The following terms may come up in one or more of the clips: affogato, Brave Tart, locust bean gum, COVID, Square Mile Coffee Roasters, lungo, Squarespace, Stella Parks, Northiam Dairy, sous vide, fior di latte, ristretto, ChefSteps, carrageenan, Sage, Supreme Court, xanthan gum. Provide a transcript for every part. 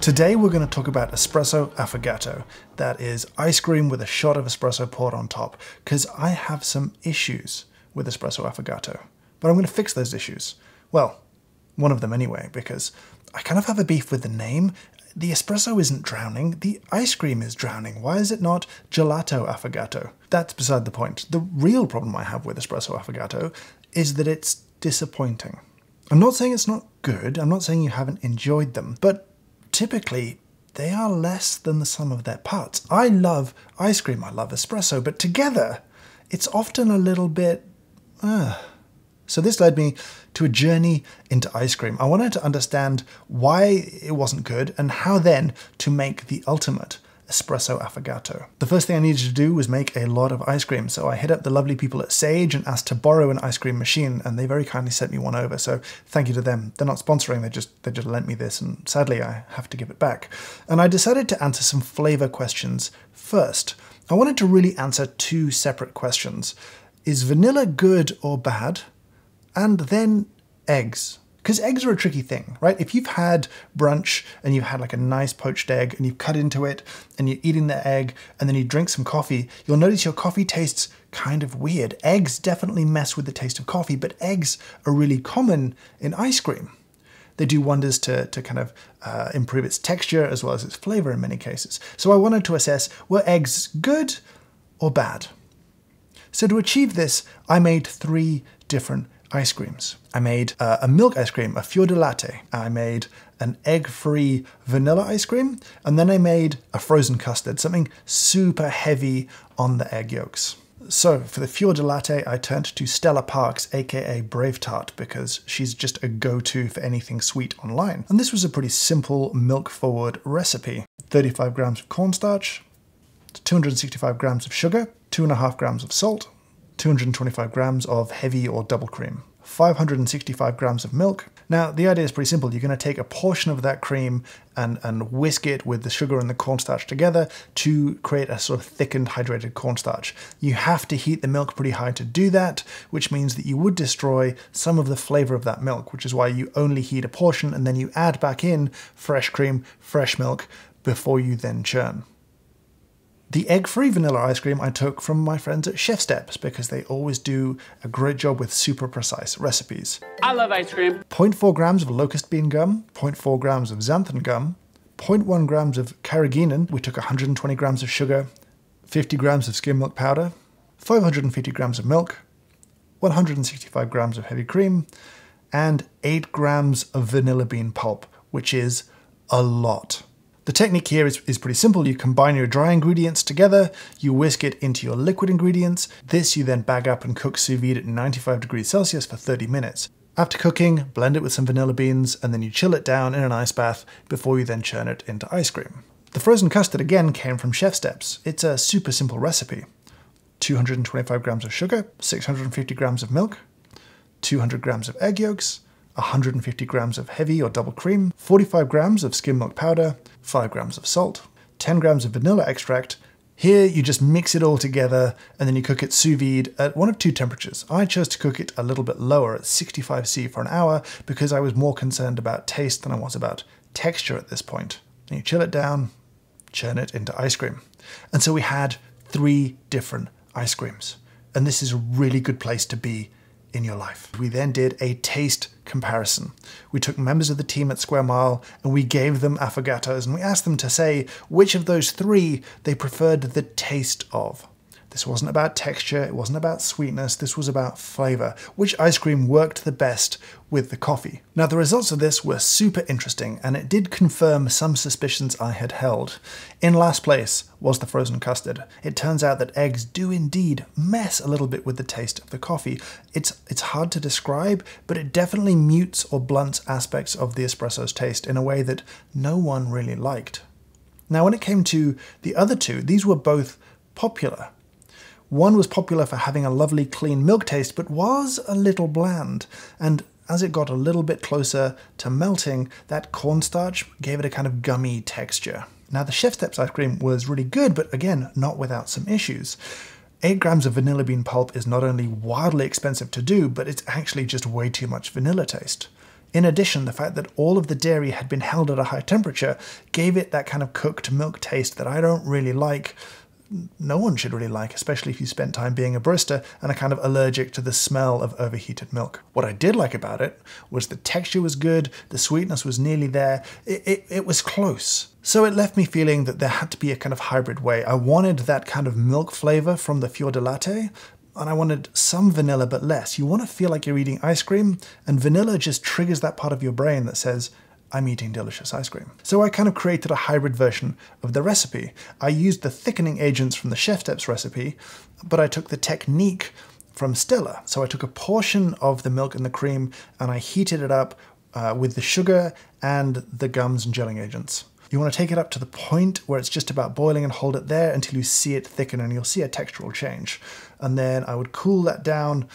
Today we're going to talk about espresso affogato, that is ice cream with a shot of espresso poured on top, because I have some issues with espresso affogato, but I'm going to fix those issues. Well, one of them anyway, because I kind of have a beef with the name. The espresso isn't drowning, the ice cream is drowning. Why is it not gelato affogato? That's beside the point. The real problem I have with espresso affogato is that it's disappointing. I'm not saying it's not good, I'm not saying you haven't enjoyed them, but typically they are less than the sum of their parts. I love ice cream, I love espresso, but together it's often a little bit... So this led me to a journey into ice cream. I wanted to understand why it wasn't good and how then to make the ultimate espresso affogato. The first thing I needed to do was make a lot of ice cream, so I hit up the lovely people at Sage and asked to borrow an ice cream machine, and they very kindly sent me one over, so thank you to them. They're not sponsoring, they just lent me this, and sadly I have to give it back. And I decided to answer some flavor questions first. I wanted to really answer two separate questions. Is vanilla good or bad? And then eggs, because eggs are a tricky thing, right? If you've had brunch and you've had like a nice poached egg and you've cut into it and you're eating the egg and then you drink some coffee, you'll notice your coffee tastes kind of weird. Eggs definitely mess with the taste of coffee, but eggs are really common in ice cream. They do wonders to kind of improve its texture as well as its flavor in many cases. So I wanted to assess, were eggs good or bad? So to achieve this, I made three different ice creams. I made a milk ice cream, a fior di latte. I made an egg-free vanilla ice cream, and then I made a frozen custard, something super heavy on the egg yolks. So for the fior di latte, I turned to Stella Parks, aka Brave Tart, because she's just a go-to for anything sweet online. And this was a pretty simple milk-forward recipe. 35 grams of cornstarch, 265 grams of sugar, 2.5 grams of salt, 225 grams of heavy or double cream, 565 grams of milk. Now, the idea is pretty simple. You're going to take a portion of that cream and whisk it with the sugar and the cornstarch together to create a sort of thickened, hydrated cornstarch. You have to heat the milk pretty high to do that, which means that you would destroy some of the flavor of that milk, which is why you only heat a portion and then you add back in fresh cream, fresh milk before you then churn. The egg-free vanilla ice cream I took from my friends at ChefSteps because they always do a great job with super precise recipes. I love ice cream. 0.4 grams of locust bean gum, 0.4 grams of xanthan gum, 0.1 grams of carrageenan. We took 120 grams of sugar, 50 grams of skim milk powder, 550 grams of milk, 165 grams of heavy cream, and 8 grams of vanilla bean pulp, which is a lot. The technique here is pretty simple. You combine your dry ingredients together, you whisk it into your liquid ingredients. This you then bag up and cook sous vide at 95 degrees Celsius for 30 minutes. After cooking, blend it with some vanilla beans, and then you chill it down in an ice bath before you then churn it into ice cream. The frozen custard again came from ChefSteps. It's a super simple recipe. 225 grams of sugar, 650 grams of milk, 200 grams of egg yolks, 150 grams of heavy or double cream, 45 grams of skim milk powder, 5 grams of salt, 10 grams of vanilla extract. Here you just mix it all together and then you cook it sous vide at one of two temperatures. I chose to cook it a little bit lower at 65°C for an hour because I was more concerned about taste than I was about texture at this point. And you chill it down, churn it into ice cream. And so we had three different ice creams. And this is a really good place to be in your life. We then did a taste comparison. We took members of the team at Square Mile and we gave them affogatos and we asked them to say which of those three they preferred the taste of. This wasn't about texture, it wasn't about sweetness, this was about flavor. Which ice cream worked the best with the coffee? Now the results of this were super interesting and it did confirm some suspicions I had held. In last place was the frozen custard. It turns out that eggs do indeed mess a little bit with the taste of the coffee. It's hard to describe, but it definitely mutes or blunts aspects of the espresso's taste in a way that no one really liked. Now when it came to the other two, these were both popular. One was popular for having a lovely clean milk taste, but was a little bland. And as it got a little bit closer to melting, that cornstarch gave it a kind of gummy texture. Now the ChefSteps ice cream was really good, but again, not without some issues. 8 grams of vanilla bean pulp is not only wildly expensive to do, but it's actually just way too much vanilla taste. In addition, the fact that all of the dairy had been held at a high temperature gave it that kind of cooked milk taste that I don't really like. No one should really like, especially if you spent time being a barista and are kind of allergic to the smell of overheated milk. What I did like about it was the texture was good, the sweetness was nearly there, it was close. So it left me feeling that there had to be a kind of hybrid way. I wanted that kind of milk flavor from the fior di latte, and I wanted some vanilla but less. You want to feel like you're eating ice cream, and vanilla just triggers that part of your brain that says, I'm eating delicious ice cream. So I kind of created a hybrid version of the recipe. I used the thickening agents from the ChefSteps recipe, but I took the technique from Stella. So I took a portion of the milk and the cream and I heated it up with the sugar and the gums and gelling agents. You want to take it up to the point where it's just about boiling and hold it there until you see it thicken and you'll see a textural change. And then I would cool that down,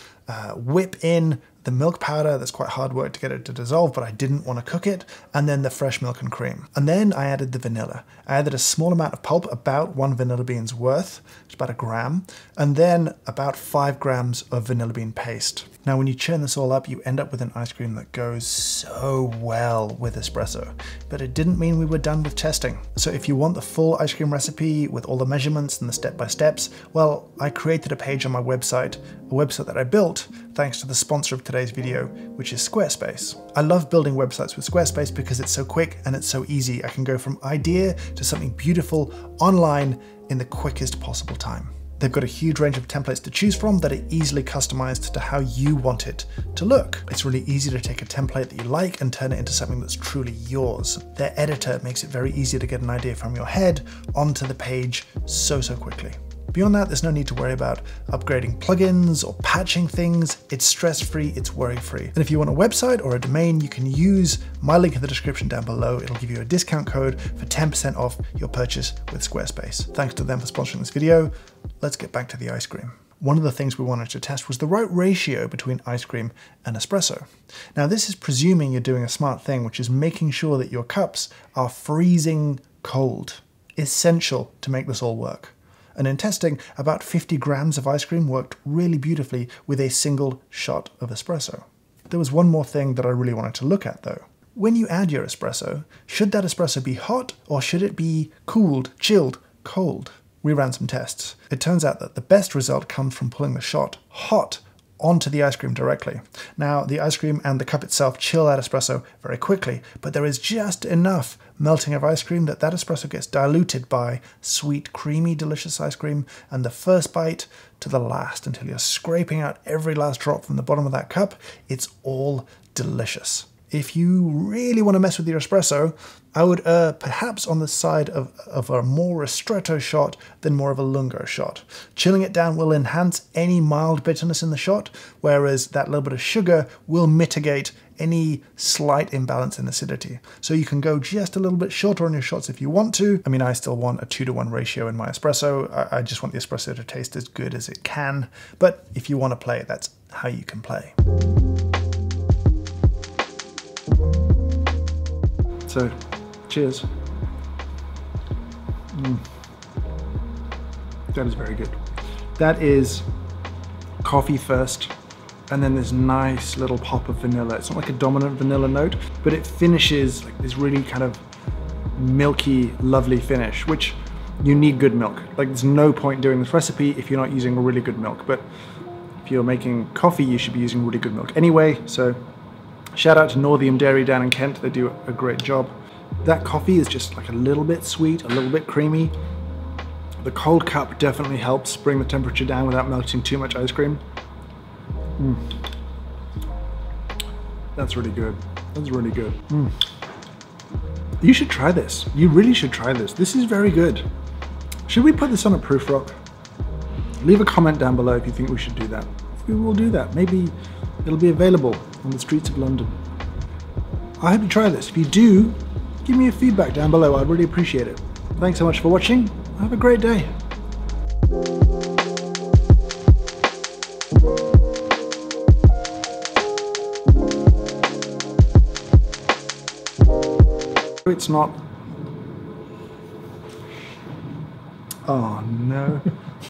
whip in the milk powder. That's quite hard work to get it to dissolve, but I didn't want to cook it. And then the fresh milk and cream. And then I added the vanilla. I added a small amount of pulp, about 1 vanilla bean's worth, it's about 1 gram, and then about 5 grams of vanilla bean paste. Now, when you churn this all up, you end up with an ice cream that goes so well with espresso, but it didn't mean we were done with testing. So if you want the full ice cream recipe with all the measurements and the step-by-steps, well, I created a page on my website, a website that I built thanks to the sponsor of today's video, which is Squarespace. I love building websites with Squarespace because it's so quick and it's so easy. I can go from idea to something beautiful online in the quickest possible time. They've got a huge range of templates to choose from that are easily customized to how you want it to look. It's really easy to take a template that you like and turn it into something that's truly yours. Their editor makes it very easy to get an idea from your head onto the page so quickly. Beyond that, there's no need to worry about upgrading plugins or patching things. It's stress-free, it's worry-free. And if you want a website or a domain, you can use my link in the description down below. It'll give you a discount code for 10% off your purchase with Squarespace. Thanks to them for sponsoring this video. Let's get back to the ice cream. One of the things we wanted to test was the right ratio between ice cream and espresso. Now, this is presuming you're doing a smart thing, which is making sure that your cups are freezing cold. Essential to make this all work. And in testing, about 50 grams of ice cream worked really beautifully with a single shot of espresso. There was one more thing that I really wanted to look at though. When you add your espresso, should that espresso be hot or should it be cooled, chilled, cold? We ran some tests. It turns out that the best result comes from pulling the shot hot onto the ice cream directly. Now, the ice cream and the cup itself chill that espresso very quickly, but there is just enough melting of ice cream that espresso gets diluted by sweet, creamy, delicious ice cream, and the first bite to the last, until you're scraping out every last drop from the bottom of that cup. It's all delicious. If you really want to mess with your espresso, I would err perhaps on the side of a more ristretto shot than more of a lungo shot. Chilling it down will enhance any mild bitterness in the shot, whereas that little bit of sugar will mitigate any slight imbalance in acidity. So you can go just a little bit shorter on your shots if you want to. I mean, I still want a 2-to-1 ratio in my espresso. I just want the espresso to taste as good as it can. But if you want to play it, that's how you can play. So, cheers. That is very good. That is coffee first, and then this nice little pop of vanilla. It's not like a dominant vanilla note, but it finishes like this really kind of milky, lovely finish, which you need good milk. Like, there's no point doing this recipe if you're not using really good milk, but if you're making coffee, you should be using really good milk anyway, so. Shout out to Northiam Dairy down in Kent, they do a great job. That coffee is just like a little bit sweet, a little bit creamy. The cold cup definitely helps bring the temperature down without melting too much ice cream. That's really good, that's really good. You should try this, you really should try this. This is very good. Should we put this on a proof rock? Leave a comment down below if you think we should do that. We will do that, maybe it'll be available on the streets of London. I hope you try this. If you do, give me your feedback down below. I'd really appreciate it. Thanks so much for watching. Have a great day. It's not. Oh no.